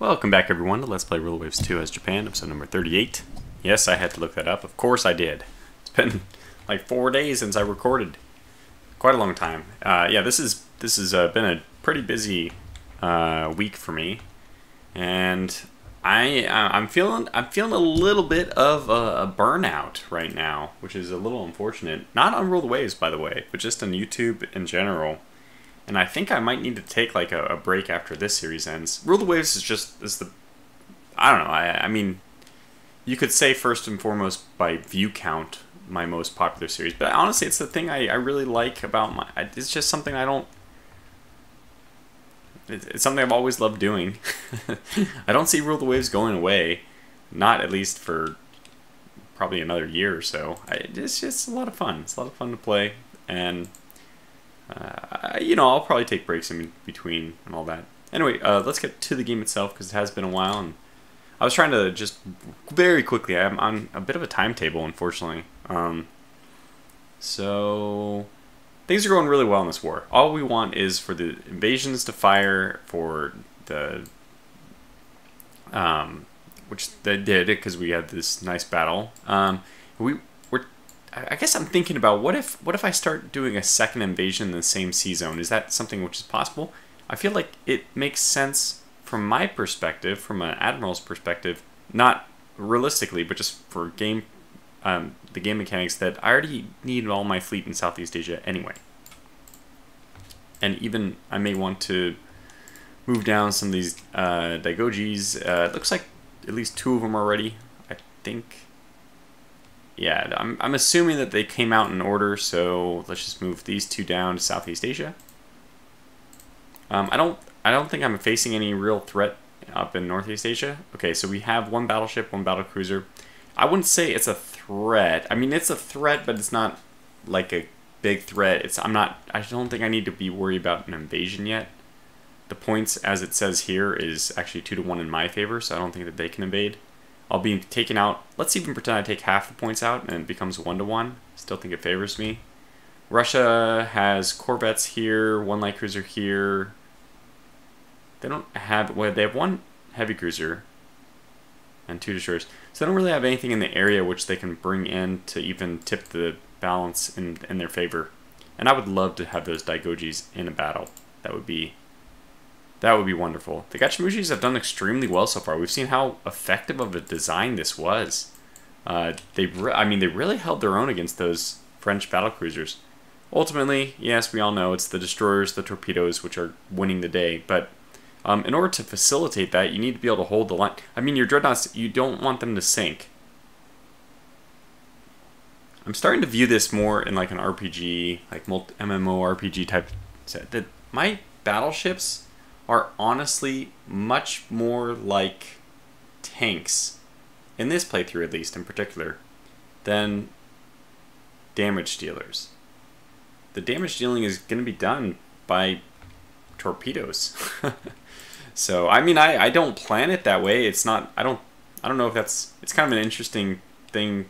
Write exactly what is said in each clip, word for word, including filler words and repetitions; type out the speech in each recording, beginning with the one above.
Welcome back everyone to Let's Play Rule the Waves two as Japan, episode number thirty-eight. Yes, I had to look that up. Of course I did. It's been like four days since I recorded. Quite a long time. Uh, yeah, this is this has uh, been a pretty busy uh, week for me, and I I'm feeling I'm feeling a little bit of a, a burnout right now, which is a little unfortunate. Not on Rule the Waves, by the way, but just on YouTube in general. And I think I might need to take like a, a break after this series ends. Rule the Waves is just is the I don't know. I I mean, you could say first and foremost by view count my most popular series, but honestly, it's the thing I I really like about my. It's just something I don't. It's, it's something I've always loved doing. I don't see Rule the Waves going away, not at least for probably another year or so. I, it's just a lot of fun. It's a lot of fun to play and. Uh, you know, I'll probably take breaks in between and all that. Anyway, uh, let's get to the game itself because it has been a while, and I was trying to just very quickly. I'm on a bit of a timetable, unfortunately. Um, so things are going really well in this war. All we want is for the invasions to fire, for the um, which they did because we had this nice battle. Um, we. I guess I'm thinking about what if what if I start doing a second invasion in the same sea zone? Is that something which is possible? I feel like it makes sense from my perspective, from an admiral's perspective, not realistically, but just for game, um, the game mechanics, that I already need all my fleet in Southeast Asia anyway. And even I may want to move down some of these uh, Daigojis. Uh, it looks like at least two of them already, I think. Yeah, I'm, I'm assuming that they came out in order, so let's just move these two down to Southeast Asia. Um, I don't I don't think I'm facing any real threat up in Northeast Asia. Okay, so we have one battleship, one battle cruiser. I wouldn't say it's a threat. I mean, it's a threat, but it's not like a big threat. It's I'm not I don't think I need to be worried about an invasion yet. The points, as it says here, is actually two to one in my favor, so I don't think that they can invade. I'll be taken out. Let's even pretend I take half the points out and it becomes one to one. Still think it favors me. Russia has corvettes here, one light cruiser here. They don't have, well, they have one heavy cruiser and two destroyers. So they don't really have anything in the area which they can bring in to even tip the balance in, in their favor. And I would love to have those Daigojis in a battle. That would be That would be wonderful. The Gachimushis have done extremely well so far. We've seen how effective of a design this was. Uh, they, re I mean, they really held their own against those French battlecruisers. Ultimately, yes, we all know it's the destroyers, the torpedoes, which are winning the day. But um, in order to facilitate that, you need to be able to hold the line. I mean, your dreadnoughts, you don't want them to sink. I'm starting to view this more in like an R P G, like multi M M O R P G type set. That my battleships are honestly much more like tanks, in this playthrough at least in particular, than damage dealers. The damage dealing is going to be done by torpedoes. So, I mean, I, I don't plan it that way. It's not, I don't, I don't know if that's, it's kind of an interesting thing,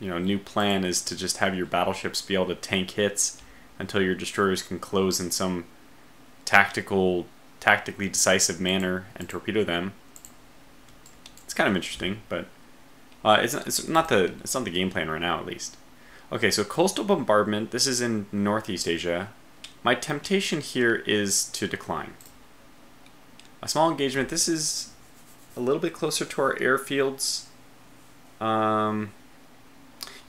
you know, new plan is to just have your battleships be able to tank hits until your destroyers can close in some tactical tactically decisive manner and torpedo them. It's kind of interesting, but uh, it's not, it's not the it's not the game plan right now, at least. Okay, so coastal bombardment. This is in Northeast Asia. My temptation here is to decline. A small engagement. This is a little bit closer to our airfields. Um,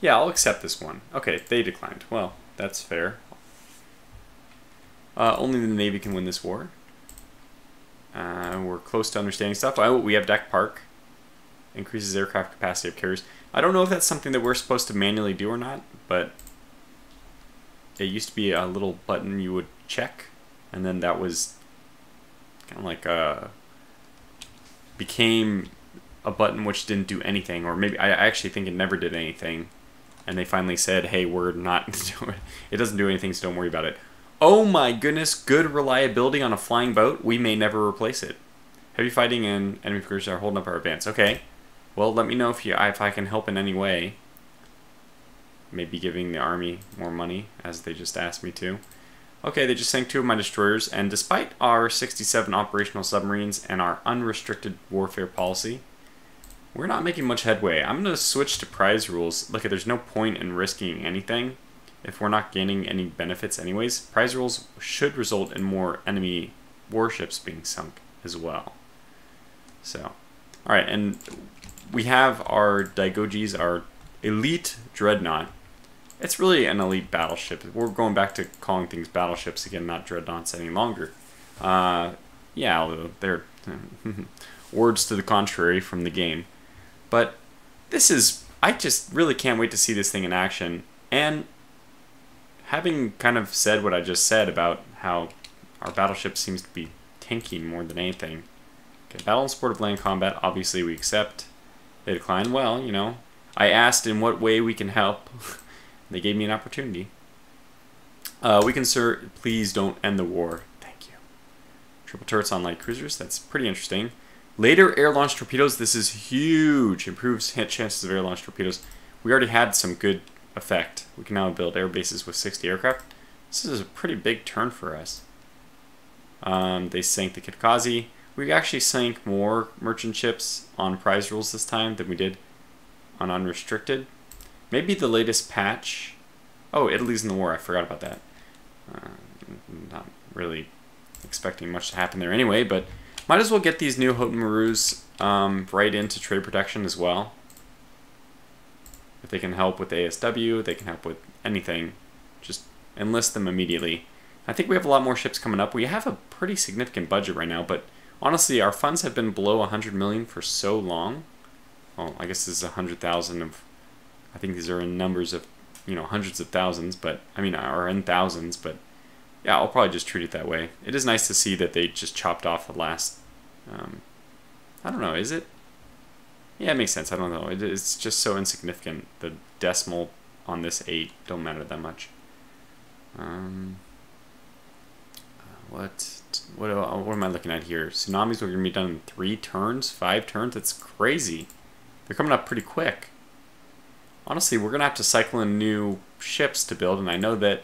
yeah, I'll accept this one. Okay, they declined. Well, that's fair. Uh, only the Navy can win this war. Uh, we're close to understanding stuff. Oh, we have deck park. Increases aircraft capacity of carriers. I don't know if that's something that we're supposed to manually do or not, but it used to be a little button you would check, and then that was kind of like a, became a button which didn't do anything, or maybe I actually think it never did anything, and they finally said, hey, we're not doing it. It doesn't do anything, so don't worry about it. Oh my goodness, good reliability on a flying boat. We may never replace it. Heavy fighting and enemy cruisers are holding up our advance. Okay, well, let me know if, you, if I can help in any way. Maybe giving the army more money, as they just asked me to. Okay, they just sank two of my destroyers, and despite our sixty-seven operational submarines and our unrestricted warfare policy, we're not making much headway. I'm going to switch to prize rules. Look, there's no point in risking anything if we're not gaining any benefits anyways. Prize rules should result in more enemy warships being sunk as well. So, alright, and we have our Daigojis, our elite dreadnought. It's really an elite battleship. We're going back to calling things battleships again, not dreadnoughts any longer. Uh, yeah, although they're words to the contrary from the game. But this is, I just really can't wait to see this thing in action. And having kind of said what I just said about how our battleship seems to be tanking more than anything. Okay, battle and sport of land combat, obviously we accept. They decline, well, you know. I asked in what way we can help. They gave me an opportunity. Uh, we can, sir, please don't end the war. Thank you. Triple turrets on light cruisers. That's pretty interesting. Later air-launched torpedoes. This is huge. Improves hit chances of air-launched torpedoes. We already had some good effect. We can now build air bases with sixty aircraft. This is a pretty big turn for us. Um, they sank the Kitkazi. We actually sank more merchant ships on prize rules this time than we did on unrestricted. Maybe the latest patch. Oh, Italy's in the war. I forgot about that. Uh, not really expecting much to happen there anyway, but might as well get these new Hotemarus um, right into trade protection as well. If they can help with A S W, they can help with anything. Just enlist them immediately. I think we have a lot more ships coming up. We have a pretty significant budget right now, but honestly, our funds have been below one hundred million for so long. Well, I guess this is one hundred thousand of... I think these are in numbers of, you know, hundreds of thousands, but, I mean, or in thousands, but, yeah, I'll probably just treat it that way. It is nice to see that they just chopped off the last, um, I don't know, is it? Yeah, it makes sense, I don't know. It, it's just so insignificant. The decimal on this eight don't matter that much. Um, what, what, what am I looking at here? Tsunamis are going to be done in three turns, five turns? That's crazy. They're coming up pretty quick. Honestly, we're going to have to cycle in new ships to build, and I know that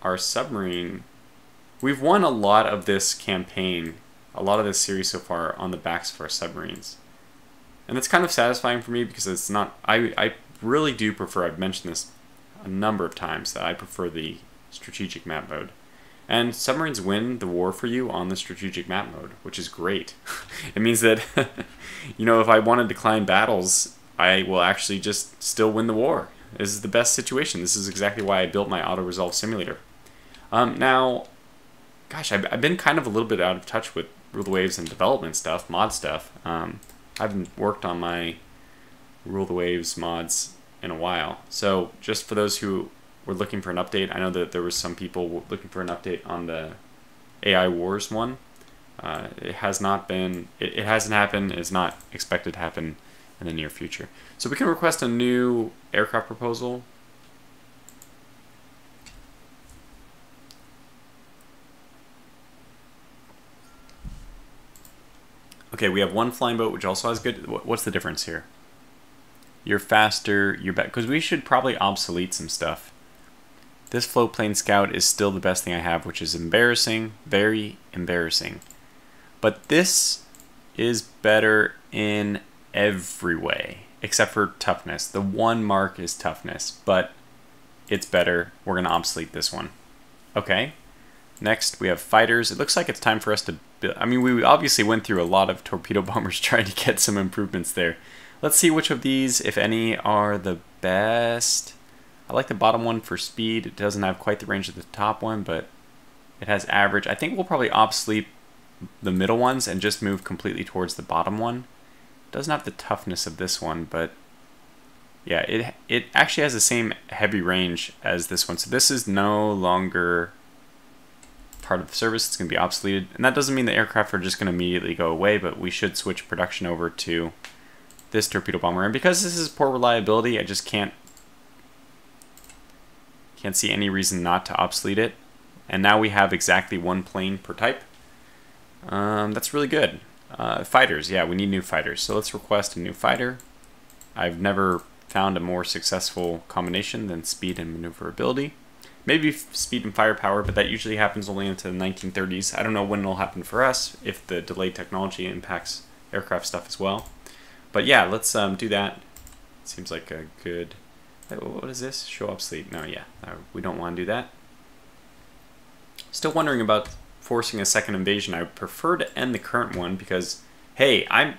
our submarine... We've won a lot of this campaign, a lot of this series so far, on the backs of our submarines. And that's kind of satisfying for me because it's not... I, I really do prefer, I've mentioned this a number of times, that I prefer the strategic map mode. And submarines win the war for you on the strategic map mode, which is great. It means that, you know, if I wanted to climb battles... I will actually just still win the war. This is the best situation. This is exactly why I built my auto-resolve simulator. Um, now, gosh, I've, I've been kind of a little bit out of touch with Rule the Waves and development stuff, mod stuff. Um, I haven't worked on my Rule the Waves mods in a while. So just for those who were looking for an update, I know that there were some people looking for an update on the A I Wars one. Uh, it has not been, it, it hasn't happened, it's not expected to happen in the near future. So we can request a new aircraft proposal. Okay, we have one flying boat, which also has good... What's the difference here? You're faster, you're better. Because we should probably obsolete some stuff. This float plane scout is still the best thing I have, which is embarrassing. Very embarrassing. But this is better in... every way except for toughness. The one mark is toughness, but it's better. We're gonna obsolete this one. Okay, next we have fighters. It looks like it's time for us to build. I mean, we obviously went through a lot of torpedo bombers trying to get some improvements there. Let's see which of these, if any, are the best. I like the bottom one for speed. It doesn't have quite the range of the top one, but it has average. I think we'll probably obsolete the middle ones and just move completely towards the bottom one. Doesn't have the toughness of this one, but yeah, it it actually has the same heavy range as this one. So this is no longer part of the service. It's going to be obsoleted. And that doesn't mean the aircraft are just going to immediately go away, but we should switch production over to this torpedo bomber. And because this is poor reliability, I just can't, can't see any reason not to obsolete it. And now we have exactly one plane per type. Um, that's really good. Uh, fighters, yeah, we need new fighters. So let's request a new fighter. I've never found a more successful combination than speed and maneuverability. Maybe speed and firepower, but that usually happens only into the nineteen thirties. I don't know when it'll happen for us, if the delayed technology impacts aircraft stuff as well. But yeah, let's um, do that. Seems like a good... What is this? Show up sleep. No, yeah, uh, we don't want to do that. Still wondering about forcing a second invasion. I would prefer to end the current one because, hey, I'm...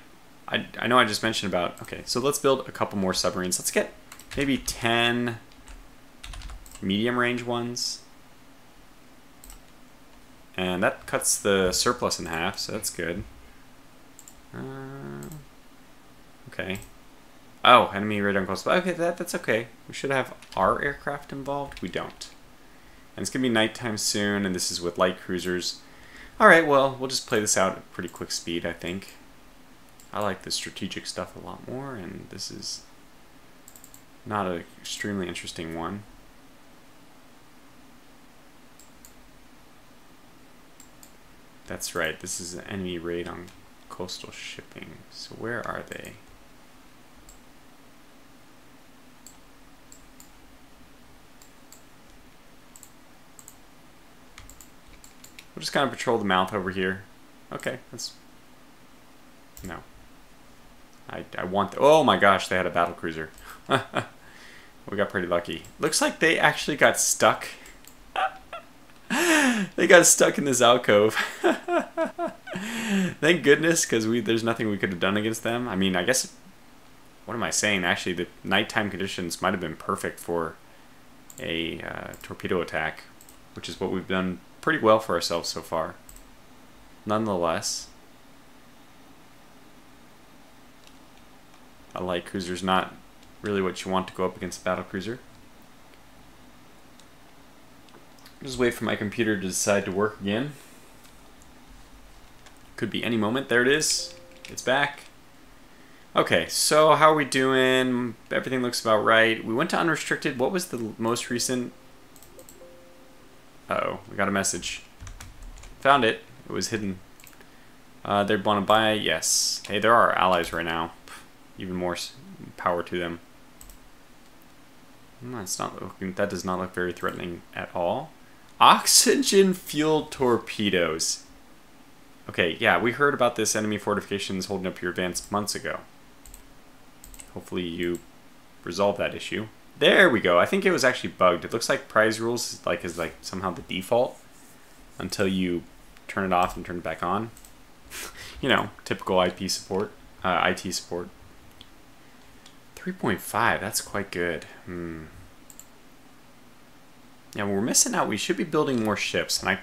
I, I know I just mentioned about... Okay, so let's build a couple more submarines. Let's get maybe ten... medium range ones, and that cuts the surplus in half, so that's good. Uh, okay. Oh, enemy radar close. Okay, that that's okay. We should have our aircraft involved. We don't. And it's gonna be nighttime soon, and this is with light cruisers. All right. Well, we'll just play this out at pretty quick speed, I think. I like the strategic stuff a lot more, and this is not an extremely interesting one. That's right, this is an enemy raid on coastal shipping. So where are they? We'll just kind of patrol the mouth over here. Okay, that's... No. I, I want... The... Oh my gosh, they had a battle cruiser. We got pretty lucky. Looks like they actually got stuck. They got stuck in this alcove. Thank goodness, because we there's nothing we could have done against them. I mean, I guess... What am I saying? Actually, the nighttime conditions might have been perfect for a uh, torpedo attack, which is what we've done pretty well for ourselves so far. Nonetheless... A light cruiser's not really what you want to go up against a battle cruiser. Just wait for my computer to decide to work again. Could be any moment. There it is. It's back. Okay, so how are we doing? Everything looks about right. We went to unrestricted. What was the most recent? Uh-oh, we got a message. Found it. It was hidden. Uh, they'd want to buy. Yes. Hey, there are allies right now. Even more power to them. That's not looking, that does not look very threatening at all. Oxygen-fueled torpedoes. Okay, yeah, we heard about this enemy fortifications holding up your advance months ago. Hopefully you resolve that issue. There we go. I think it was actually bugged. It looks like prize rules like is like somehow the default until you turn it off and turn it back on. You know, typical I P support, uh, I T support. three point five, that's quite good. Hmm. Yeah, we're missing out. We should be building more ships, and I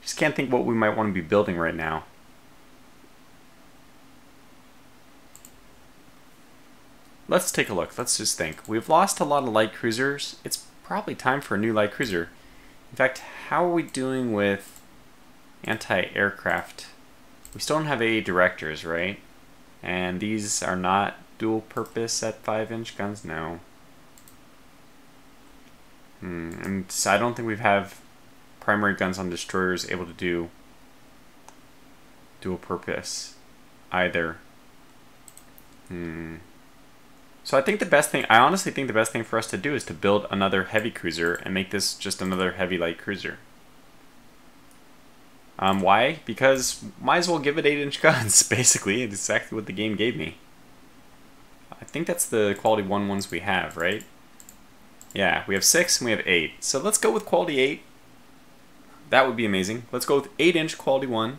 just can't think what we might want to be building right now. Let's take a look. Let's just think. We've lost a lot of light cruisers. It's probably time for a new light cruiser. In fact, how are we doing with anti-aircraft? We still don't have A A directors, right? And these are not... Dual purpose at five inch guns? No. Hmm. And so I don't think we have primary guns on destroyers able to do dual purpose either. Hmm. So I think the best thing, I honestly think the best thing for us to do is to build another heavy cruiser and make this just another heavy light cruiser. Um, why? Because might as well give it eight inch guns, basically. It's exactly what the game gave me. I think that's the quality one ones we have, right? Yeah, we have six and we have eight. So let's go with quality eight. That would be amazing. Let's go with eight inch quality one.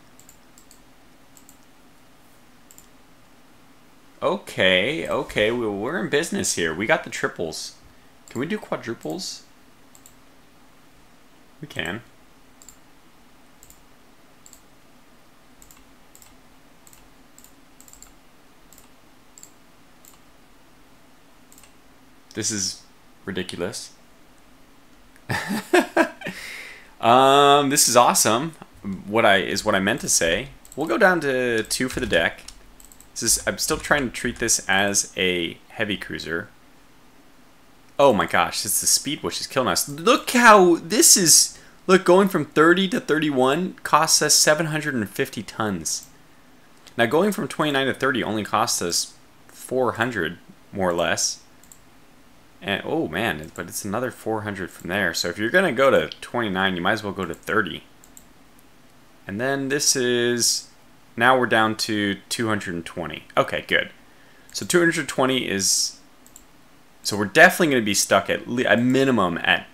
Okay, okay, we're in business here. We got the triples. Can we do quadruples? We can. This is ridiculous. um, this is awesome. What I is what I meant to say. We'll go down to two for the deck. This is, I'm still trying to treat this as a heavy cruiser. Oh my gosh, it's the speed which is killing us. Look how this is. Look, going from thirty to thirty-one costs us seven hundred fifty tons. Now going from twenty-nine to thirty only costs us four hundred more or less. And oh man, but it's another four hundred from there. So if you're gonna go to twenty-nine, you might as well go to thirty. And then this is, now we're down to two hundred twenty. Okay, good. So two hundred twenty is, so we're definitely gonna be stuck at le- a minimum at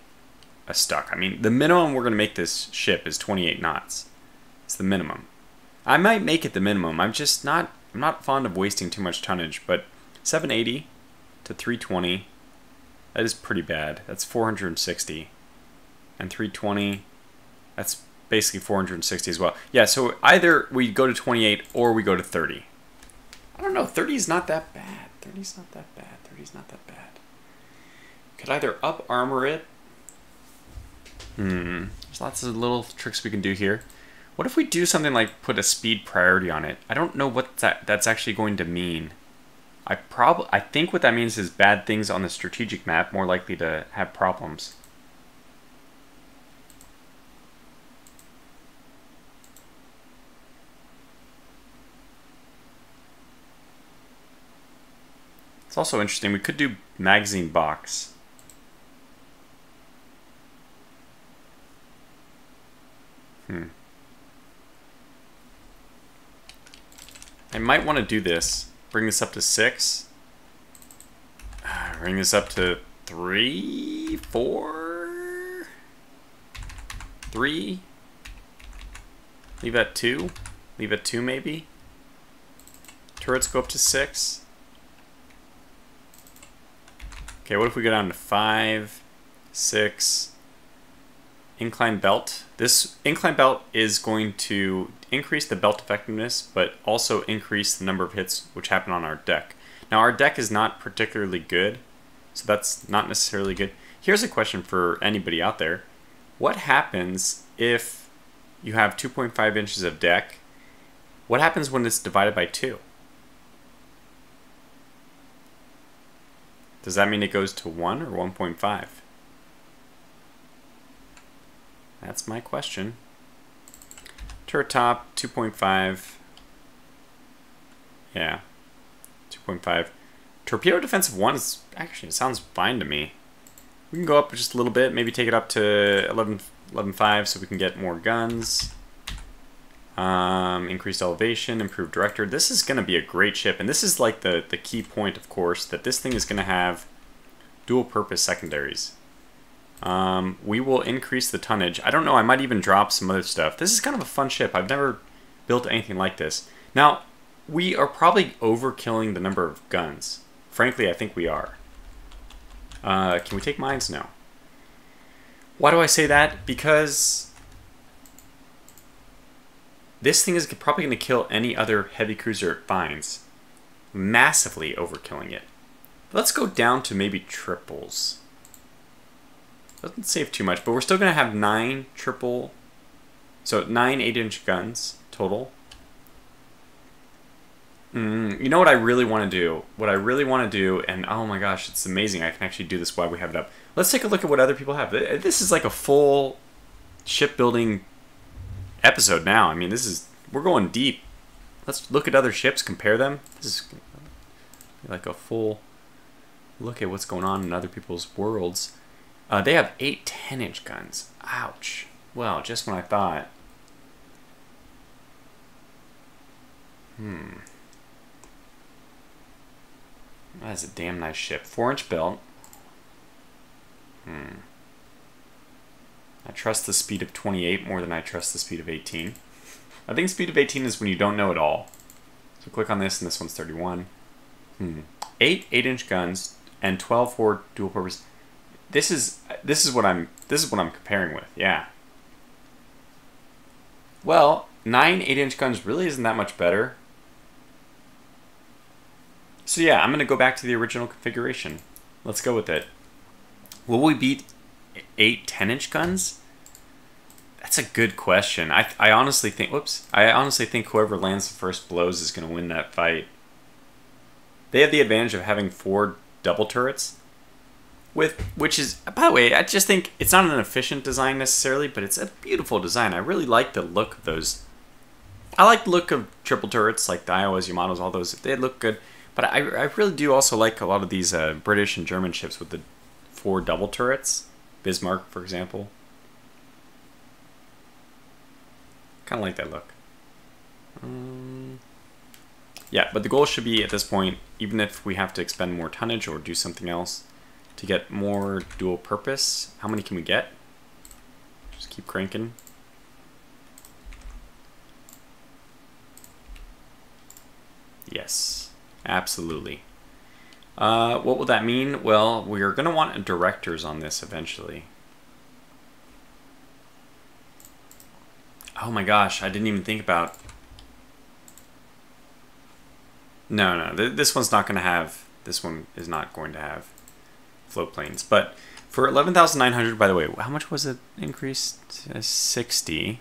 a stuck. I mean, the minimum we're gonna make this ship is twenty-eight knots. It's the minimum. I might make it the minimum. I'm just not, I'm not fond of wasting too much tonnage, but seven eighty to three twenty. That is pretty bad. That's four hundred sixty. And three twenty, that's basically four hundred sixty as well. Yeah, so either we go to twenty-eight or we go to thirty. I don't know, thirty is not that bad. thirty is not that bad. thirty is not that bad. Could either up armor it. Hmm. There's lots of little tricks we can do here. What if we do something like put a speed priority on it? I don't know what that that's actually going to mean. I probably I think what that means is bad things on the strategic map more likely to have problems. It's also interesting, we could do magazine box. Hmm. I might want to do this. Bring this up to six. Bring this up to three, four, three. Leave at two. Leave at two maybe. Turrets go up to six. Okay, what if we go down to five, six? Incline belt. This incline belt is going to increase the belt effectiveness, but also increase the number of hits which happen on our deck. Now our deck is not particularly good, so that's not necessarily good. Here's a question for anybody out there. What happens if you have two point five inches of deck? What happens when it's divided by two? Does that mean it goes to one or one point five? That's my question. Turret top, two point five. Yeah, two point five. Torpedo defensive one is actually, it sounds fine to me. We can go up just a little bit, maybe take it up to eleven, eleven point five so we can get more guns. Um, increased elevation, improved director. This is gonna be a great ship, and this is like the, the key point, of course, that this thing is gonna have dual purpose secondaries. Um, we will increase the tonnage. I don't know, I might even drop some other stuff. This is kind of a fun ship. I've never built anything like this. Now, we are probably overkilling the number of guns. Frankly, I think we are. Uh, can we take mines? No. Why do I say that? Because this thing is probably going to kill any other heavy cruiser it finds. Massively overkilling it. Let's go down to maybe triples. Doesn't save too much, but we're still going to have nine triple, so nine eight-inch guns total. Mm, you know what I really want to do? What I really want to do, and oh my gosh, it's amazing I can actually do this while we have it up. Let's take a look at what other people have. This is like a full shipbuilding episode now. I mean, this is, we're going deep. Let's look at other ships, compare them. This is like a full look at what's going on in other people's worlds. Uh, they have eight ten-inch guns. Ouch. Well, just when I thought. Hmm. That's a damn nice ship. four-inch belt. Hmm. I trust the speed of twenty-eight more than I trust the speed of eighteen. I think speed of eighteen is when you don't know it all. So click on this, and this one's thirty-one. Hmm. Eight eight-inch guns and twelve for dual-purpose. This is this is what I'm this is what I'm comparing with, yeah. Well, nine eight-inch guns really isn't that much better. So yeah, I'm gonna go back to the original configuration. Let's go with it. Will we beat eight ten-inch guns? That's a good question. I I honestly think whoops. I honestly think whoever lands the first blows is gonna win that fight. They have the advantage of having four double turrets. With, which is, by the way, I just think it's not an efficient design necessarily, but it's a beautiful design. I really like the look of those. I like the look of triple turrets, like the Iowas, Yamatos, all those. They look good. But I, I really do also like a lot of these uh, British and German ships with the four double turrets. Bismarck, for example. Kind of like that look. Um, yeah, but the goal should be at this point, even if we have to expend more tonnage or do something else, to get more dual purpose. How many can we get? Just keep cranking. Yes, absolutely. Uh, what will that mean? Well, we're going to want directors on this eventually. Oh my gosh, I didn't even think about... No, no, th this one's not going to have... This one is not going to have float planes. But for eleven thousand nine hundred, by the way, how much was it increased? Uh, sixty.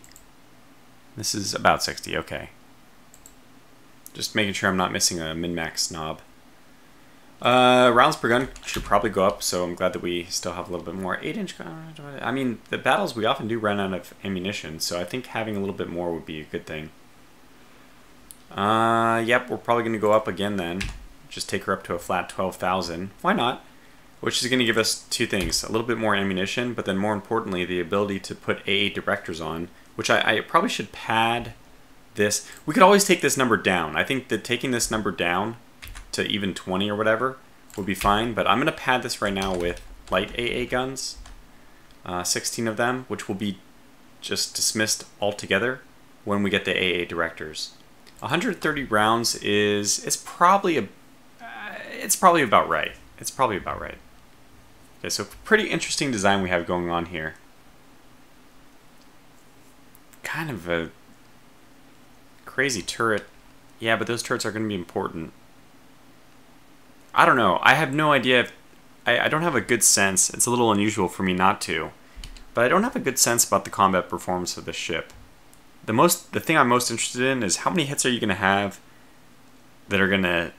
This is about sixty, okay. Just making sure I'm not missing a min-max knob. Uh, rounds per gun should probably go up, so I'm glad that we still have a little bit more. eight inch gun, I mean, the battles, we often do run out of ammunition, so I think having a little bit more would be a good thing. Uh, yep, we're probably going to go up again then. Just take her up to a flat twelve thousand. Why not? Which is going to give us two things. A little bit more ammunition, but then more importantly, the ability to put A A directors on, which I, I probably should pad this. We could always take this number down. I think that taking this number down to even twenty or whatever would be fine, but I'm gonna pad this right now with light A A guns, uh, sixteen of them, which will be just dismissed altogether when we get the A A directors. one hundred thirty rounds is it's probably a uh, it's probably about right. It's probably about right. Okay, so pretty interesting design we have going on here. Kind of a crazy turret. Yeah, but those turrets are gonna be important. I don't know. I have no idea. If, I, I don't have a good sense. It's a little unusual for me not to. But I don't have a good sense about the combat performance of the ship. The most, the thing I'm most interested in is how many hits are you going to have that are going to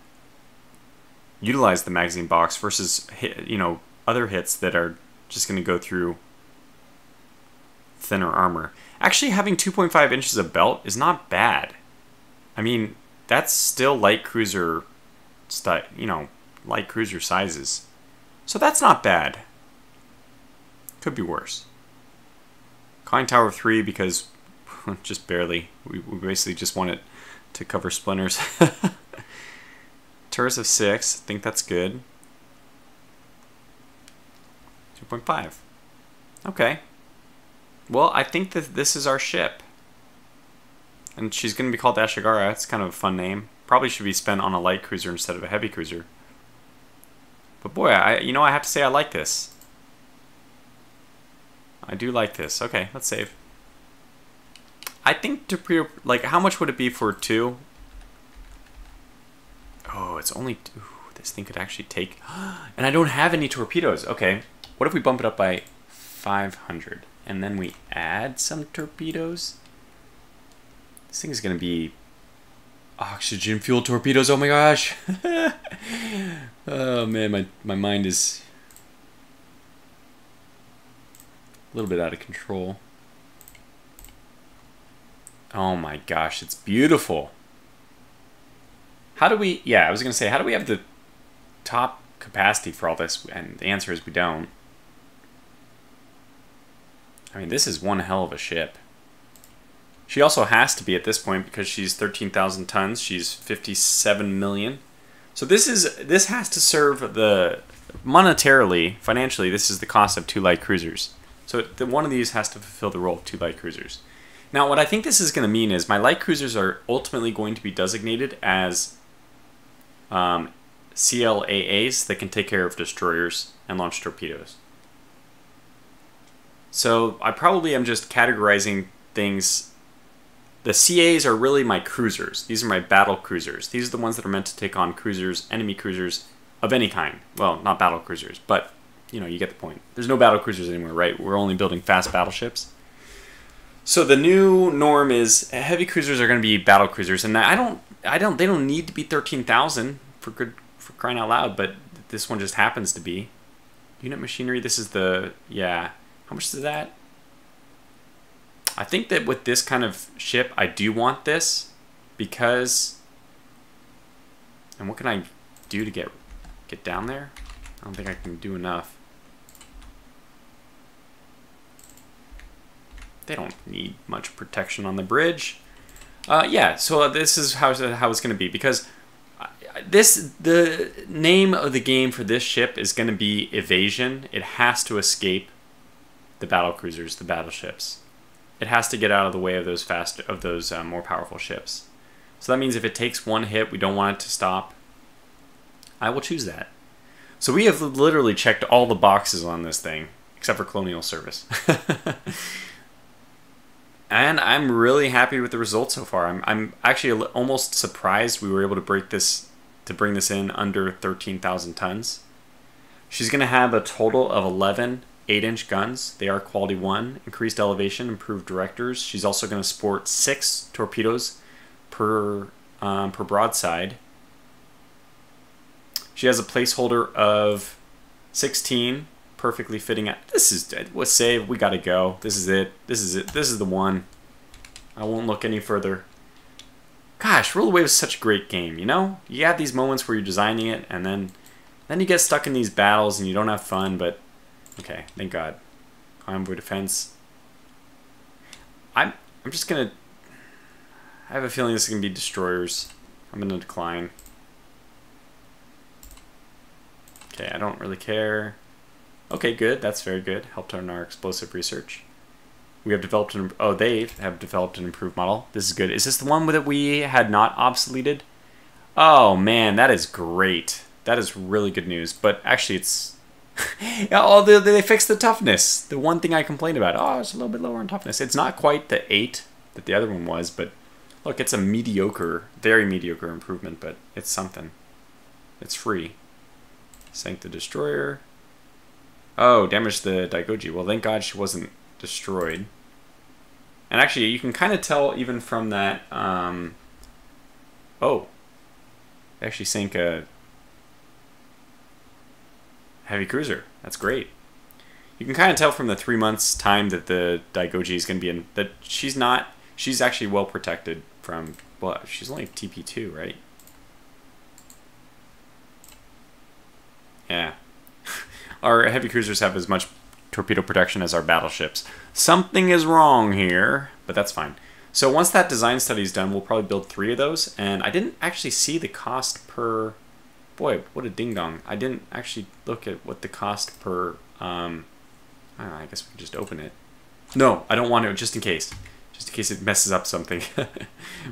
utilize the magazine box versus hit, you know, other hits that are just going to go through thinner armor. Actually, having two point five inches of belt is not bad. I mean, that's still light cruiser, you know, light cruiser sizes. So that's not bad. Could be worse. Coin Tower three because just barely. We, we basically just want it to cover splinters. Turrets of six. I think that's good. two point five. Okay. Well, I think that this is our ship. And she's going to be called Ashigara. It's kind of a fun name. Probably should be spent on a light cruiser instead of a heavy cruiser. But boy, I you know, I have to say I like this. I do like this. Okay, let's save. I think to pre like how much would it be for two? Oh, it's only two. This thing could actually take, and I don't have any torpedoes. Okay, what if we bump it up by five hundred and then we add some torpedoes? This thing is gonna be oxygen fuel torpedoes, oh my gosh. Oh man, my, my mind is a little bit out of control. Oh my gosh, it's beautiful. How do we, yeah, I was gonna say, how do we have the top capacity for all this? And the answer is we don't. I mean, this is one hell of a ship. She also has to be at this point because she's thirteen thousand tons. She's fifty-seven million. So this is this has to serve the monetarily, financially. This is the cost of two light cruisers. So the, one of these has to fulfill the role of two light cruisers. Now, what I think this is going to mean is my light cruisers are ultimately going to be designated as um, C L A As that can take care of destroyers and launch torpedoes. So I probably am just categorizing things. The C As are really my cruisers. These are my battle cruisers. These are the ones that are meant to take on cruisers, enemy cruisers of any kind. Well, not battle cruisers, but you know, you get the point. There's no battle cruisers anymore, right? We're only building fast battleships. So the new norm is heavy cruisers are going to be battle cruisers, and I don't, I don't, they don't need to be thirteen thousand for good, for crying out loud. But this one just happens to be. Unit machinery. This is the yeah. How much is that? I think that with this kind of ship, I do want this because, and what can I do to get get down there? I don't think I can do enough. they don't need much protection on the bridge. Uh, yeah, so this is how, how it's going to be, because this the name of the game for this ship is going to be evasion. It has to escape the battle cruisers, the battleships. It has to get out of the way of those fast of those uh, more powerful ships. So that means if it takes one hit, we don't want it to stop. I will choose that. So we have literally checked all the boxes on this thing, except for colonial service. And I'm really happy with the results so far. I'm, I'm actually almost surprised we were able to break this, to bring this in under thirteen thousand tons. She's going to have a total of eleven eight-inch guns. They are quality one, increased elevation, improved directors. She's also going to sport six torpedoes per um, per broadside. She has a placeholder of sixteen, perfectly fitting at this is let's save, we gotta go. This is it. This is it. This is the one. I won't look any further. Gosh, Rule the Waves is such a great game, you know? You have these moments where you're designing it and then then you get stuck in these battles and you don't have fun, but okay, thank God. Convoy defense. I'm I'm just gonna I have a feeling this is gonna be destroyers. I'm gonna decline. Okay, I don't really care. Okay, good. That's very good. Helped on our explosive research. We have developed an... Oh, they have developed an improved model. This is good. Is this the one that we had not obsoleted? Oh, man, that is great. That is really good news. But actually, it's... oh, they, they fixed the toughness. The one thing I complained about. Oh, it's a little bit lower in toughness. It's not quite the eight that the other one was, but look, it's a mediocre, very mediocre improvement, but it's something. It's free. Sank the destroyer. Oh, damaged the Daigoji. Well, thank God she wasn't destroyed. And actually, you can kind of tell even from that... Um, oh. They actually sank a heavy cruiser. That's great. You can kind of tell from the three months' time that the Daigoji is going to be in... That she's not... She's actually well protected from... Well, she's only T P two, right? Yeah. Our heavy cruisers have as much torpedo protection as our battleships. Something is wrong here, but that's fine. So once that design study is done, we'll probably build three of those. And I didn't actually see the cost per... Boy, what a ding-dong. I didn't actually look at what the cost per... Um, I don't know, I guess we can just open it. No, I don't want to, just in case. Just in case it messes up something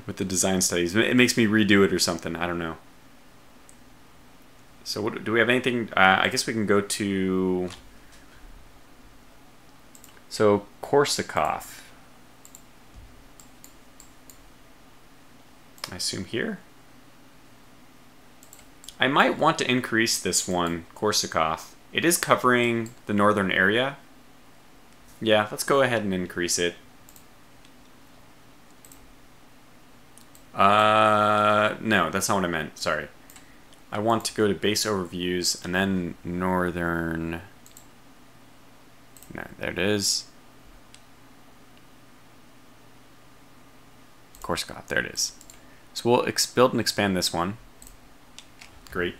with the design studies. It makes me redo it or something. I don't know. So what, do we have anything? Uh, I guess we can go to... So, Korsakov. I assume here? I might want to increase this one, Korsakov. It is covering the northern area. Yeah, let's go ahead and increase it. Uh, no, that's not what I meant. Sorry. I want to go to base overviews and then northern. No, there it is. Korsakov, there it is. So we'll ex build and expand this one. Great,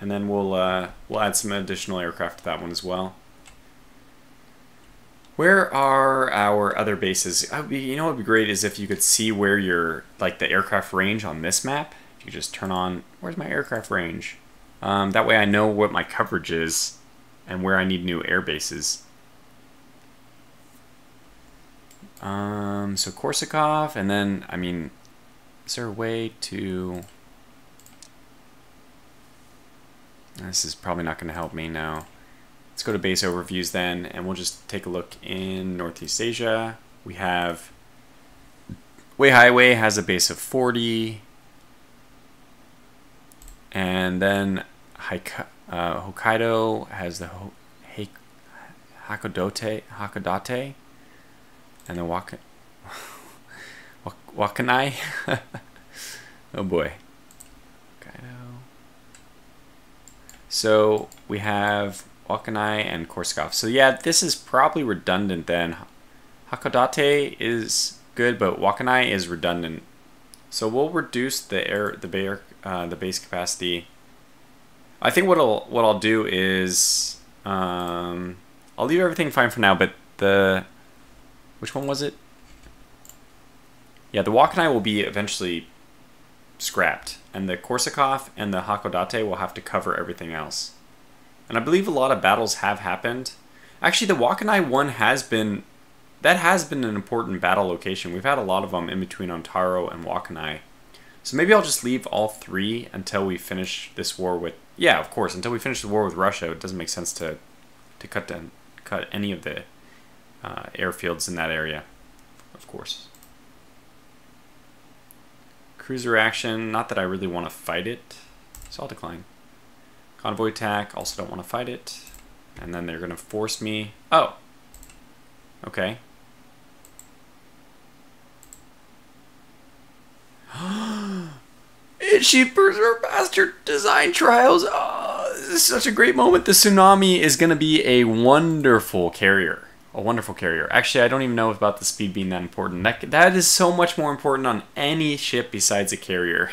and then we'll uh, we'll add some additional aircraft to that one as well. Where are our other bases? I'd be, you know, what'd be great is if you could see where your like the aircraft range on this map. You just turn on, where's my aircraft range? Um, that way I know what my coverage is and where I need new air bases. Um, so Korsakov, and then, I mean, is there a way to... This is probably not going to help me now. Let's go to base overviews then, and we'll just take a look in Northeast Asia. We have... Weihaiwei has a base of forty... And then uh, Hokkaido has the Ho H Hakodate, Hakodate, and the Wak Wakkanai. Oh boy. Hokkaido. So we have Wakkanai and Korsakov. So yeah, this is probably redundant then. Hakodate is good, but Wakkanai is redundant. So we'll reduce the air, the bear, uh, the base capacity. I think what'll what I'll do is um, I'll leave everything fine for now, but the Which one was it? Yeah, the Wakkanai will be eventually scrapped, and the Korsakov and the Hakodate will have to cover everything else. And I believe a lot of battles have happened. Actually, the Wakkanai one has been... That has been an important battle location. We've had a lot of them in between Ontaro and Wakkanai. So maybe I'll just leave all three until we finish this war with... Yeah, of course, until we finish the war with Russia, it doesn't make sense to, to cut down, cut any of the uh, airfields in that area, of course. Cruiser action, not that I really want to fight it, so I'll decline. Convoy attack, also don't want to fight it. And then they're going to force me... Oh! Okay. She pursued her bastard design trials. Oh, this is such a great moment. The Tsunami is going to be a wonderful carrier. A wonderful carrier. Actually, I don't even know about the speed being that important. That, that is so much more important on any ship besides a carrier.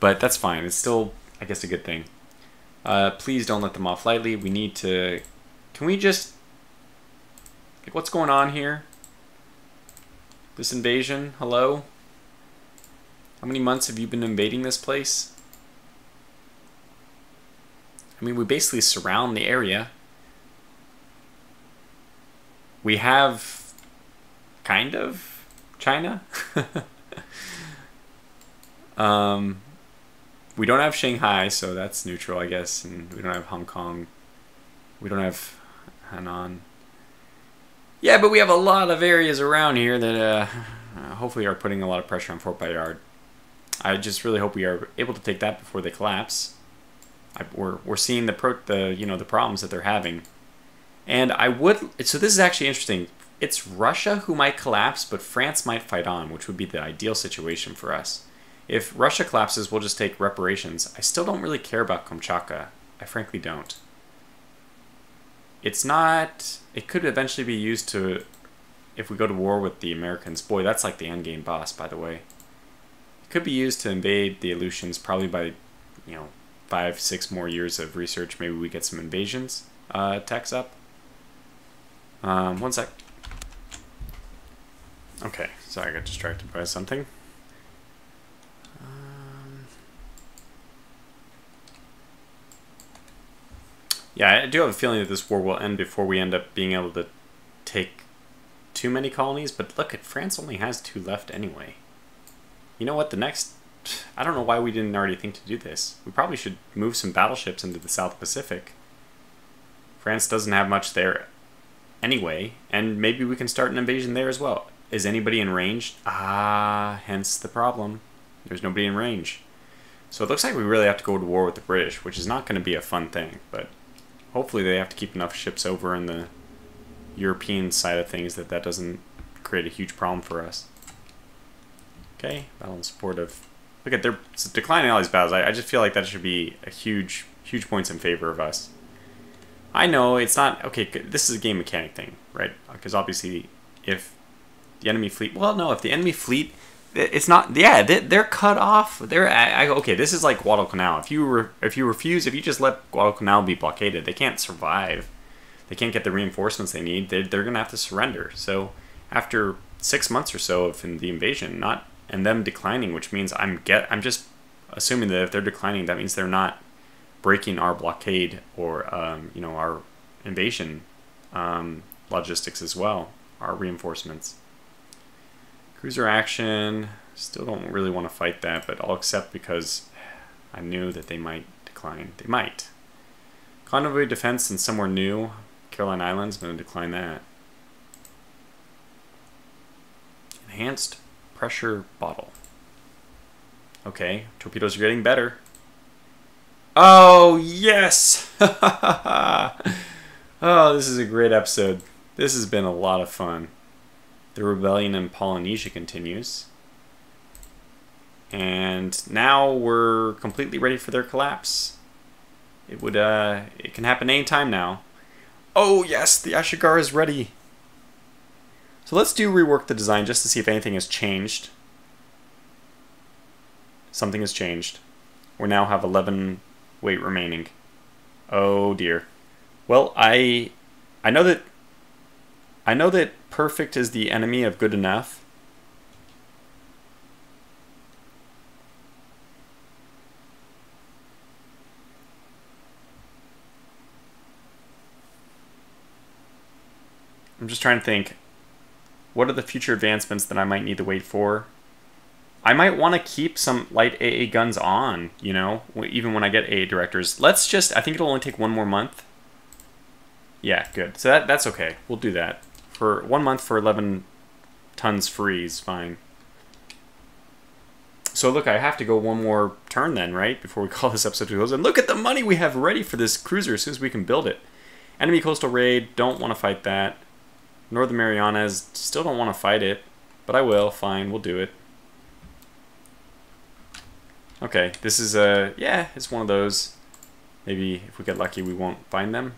But that's fine. It's still, I guess, a good thing. Uh, please don't let them off lightly. We need to... Can we just... Like, what's going on here? This invasion? Hello? How many months have you been invading this place? I mean, we basically surround the area. We have... kind of... China? um, we don't have Shanghai, so that's neutral, I guess. And we don't have Hong Kong. We don't have Henan. Yeah, but we have a lot of areas around here that uh, hopefully are putting a lot of pressure on Fort Bayard. I just really hope we are able to take that before they collapse. I, we're we're seeing the pro, the you know the problems that they're having, and I would so this is actually interesting. It's Russia who might collapse, but France might fight on, which would be the ideal situation for us. If Russia collapses, we'll just take reparations. I still don't really care about Kamchatka. I frankly don't. It's not. It could eventually be used to, if we go to war with the Americans. Boy, that's like the endgame boss, by the way. Could be used to invade the Aleutians probably by, you know, five, six more years of research. Maybe we get some invasions uh, techs up. Um, one sec. Okay, sorry, I got distracted by something. Um, yeah, I do have a feeling that this war will end before we end up being able to take too many colonies, but look, at France only has two left anyway. You know what, the next... I don't know why we didn't already think to do this. We probably should move some battleships into the South Pacific. France doesn't have much there anyway, and maybe we can start an invasion there as well. Is anybody in range? Ah, hence the problem. There's nobody in range. So it looks like we really have to go to war with the British, which is not going to be a fun thing, but hopefully they have to keep enough ships over in the European side of things that that doesn't create a huge problem for us. Okay, battle in support of... Look at, they're declining all these battles. I, I just feel like that should be a huge, huge points in favor of us. I know, it's not... Okay, this is a game mechanic thing, right? Because obviously, if the enemy fleet... Well, no, if the enemy fleet... It's not... Yeah, they, they're cut off. They're... I, I, okay, this is like Guadalcanal. If you re, if you refuse, if you just let Guadalcanal be blockaded, they can't survive. They can't get the reinforcements they need. They, they're going to have to surrender. So, after six months or so of the invasion, not... and them declining, which means I'm get I'm just assuming that if they're declining, that means they're not breaking our blockade or um, you know, our invasion um, logistics as well, our reinforcements. Cruiser action, still don't really want to fight that, but I'll accept because I knew that they might decline. They might. Convoy defense and somewhere new, Caroline Islands, I'm going to decline that. Enhanced pressure bottle. Okay, torpedoes are getting better. Oh, yes! Oh, this is a great episode. This has been a lot of fun. The rebellion in Polynesia continues. And now we're completely ready for their collapse. It would, uh, it can happen anytime now. Oh, yes, the Ashigara is ready. So let's do rework the design just to see if anything has changed. Something has changed. We now have eleven weight remaining. Oh dear. Well, I I know that I know that perfect is the enemy of good enough. I'm just trying to think, what are the future advancements that I might need to wait for? I might want to keep some light A A guns on, you know, even when I get A A directors. Let's just, I think it'll only take one more month. Yeah, good. So that that's okay. We'll do that. For one month for eleven tons free is fine. So look, I have to go one more turn then, right? Before we call this episode to close. And look at the money we have ready for this cruiser as soon as we can build it. Enemy coastal raid, don't want to fight that. Northern Marianas, still don't want to fight it. But I will, fine, we'll do it. Okay, this is a, yeah, it's one of those. Maybe if we get lucky, we won't find them.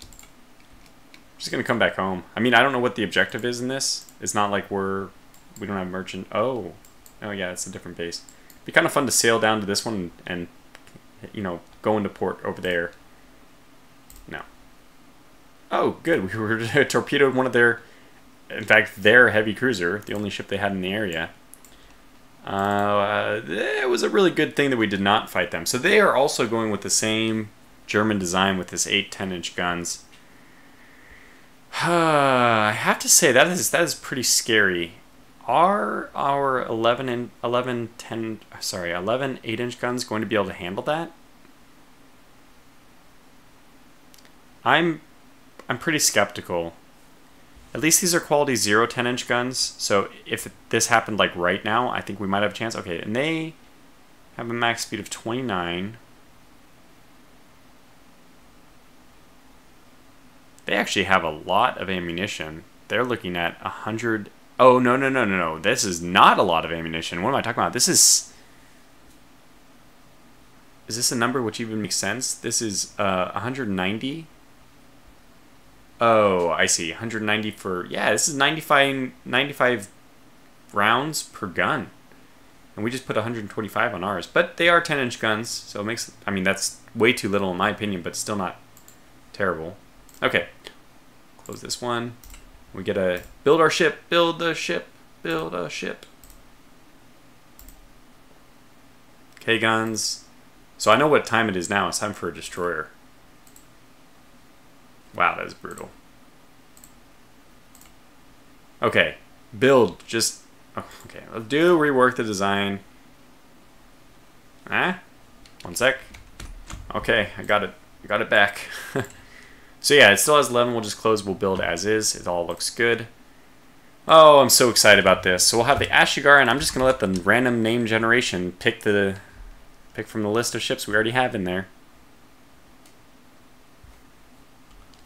I'm just gonna come back home. I mean, I don't know what the objective is in this. It's not like we're, we don't have merchant. Oh, oh yeah, it's a different base. It'd be kind of fun to sail down to this one and, you know, go into port over there. No. Oh, good. We were torpedoed one of their, in fact, their heavy cruiser, the only ship they had in the area. Uh, it was a really good thing that we did not fight them. So they are also going with the same German design with this eight ten inch guns. I have to say that is that is pretty scary. Are our eleven and eleven ten sorry eleven eight inch guns going to be able to handle that? I'm. I'm pretty skeptical. At least these are quality zero ten inch guns, so if this happened like right now, I think we might have a chance. Okay, and they have a max speed of twenty-nine. They actually have a lot of ammunition. They're looking at one hundred... Oh, no, no, no, no, no. This is not a lot of ammunition. What am I talking about? This is... Is this a number which even makes sense? This is uh, one hundred ninety... Oh, I see. one hundred ninety for... Yeah, this is ninety-five, ninety-five rounds per gun. And we just put one hundred twenty-five on ours. But they are ten inch guns, so it makes... I mean, that's way too little in my opinion, but still not terrible. Okay. Close this one. We get a... Build our ship! Build the ship! Build a ship! Okay, guns. So I know what time it is now. It's time for a destroyer. Wow, that is brutal. Okay, build, just... Oh, okay, let's do rework the design. Ah, one sec. Okay, I got it. I got it back. So yeah, it still has eleven. We'll just close. We'll build as is. It all looks good. Oh, I'm so excited about this. So we'll have the Ashigara, and I'm just going to let the random name generation pick the pick from the list of ships we already have in there.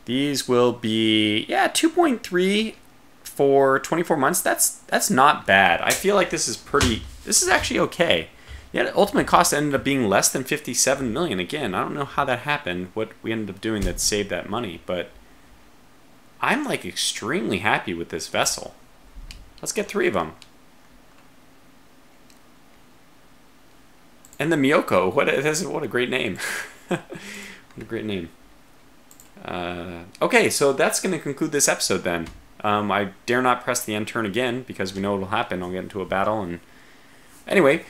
These will be, yeah, two point three for twenty-four months. That's that's not bad. I feel like this is pretty, this is actually okay. Yeah, the ultimate cost ended up being less than fifty-seven million. Again, I don't know how that happened, what we ended up doing that saved that money, but I'm like extremely happy with this vessel. Let's get three of them. And the Miyoko, what a, what a great name. What a great name. Uh, okay, so that's going to conclude this episode then. Um, I dare not press the end turn again because we know it'll happen. I'll get into a battle and... Anyway,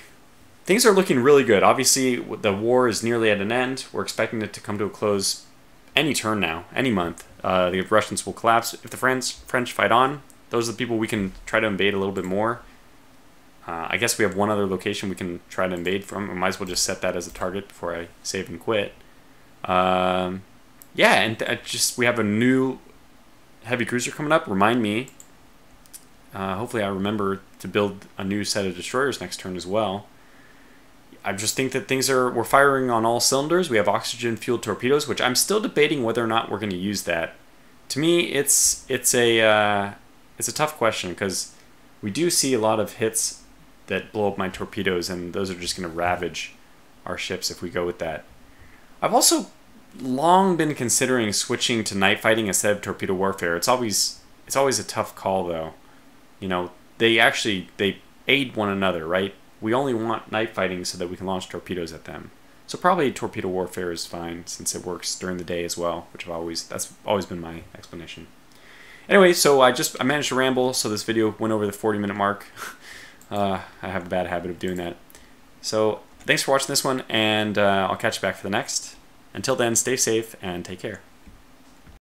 things are looking really good. Obviously, the war is nearly at an end. We're expecting it to come to a close any turn now, any month. Uh, the Russians will collapse. If the French, French fight on, those are the people we can try to invade a little bit more. Uh, I guess we have one other location we can try to invade from. I might as well just set that as a target before I save and quit. Um... Yeah, and I just we have a new heavy cruiser coming up. Remind me. Uh, hopefully I remember to build a new set of destroyers next turn as well. I just think that things are... We're firing on all cylinders. We have oxygen-fueled torpedoes, which I'm still debating whether or not we're going to use that. To me, it's it's a, uh, it's a tough question because we do see a lot of hits that blow up my torpedoes, and those are just going to ravage our ships if we go with that. I've also... long been considering switching to night fighting instead of torpedo warfare. It's always it's always a tough call though. You know, they actually they aid one another, right? We only want night fighting so that we can launch torpedoes at them. So probably torpedo warfare is fine since it works during the day as well, which I've always, that's always been my explanation. Anyway, so I just I managed to ramble, so this video went over the forty minute mark. uh, I have a bad habit of doing that. So thanks for watching this one, and uh, I'll catch you back for the next. Until then, stay safe and take care.